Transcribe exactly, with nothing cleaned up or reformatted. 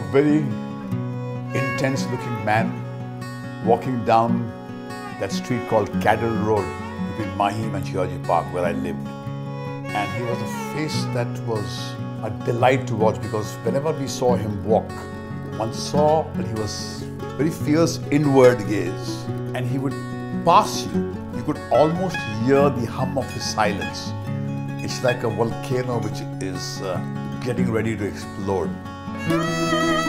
a very intense looking man walking down that street called Cadell Road between Mahim and Shivaji Park where I lived. And he was a face that was a delight to watch, because whenever we saw him walk, one saw that he was very fierce inward gaze, and he would pass you. You could almost hear the hum of his silence. It's like a volcano which is uh, getting ready to explode.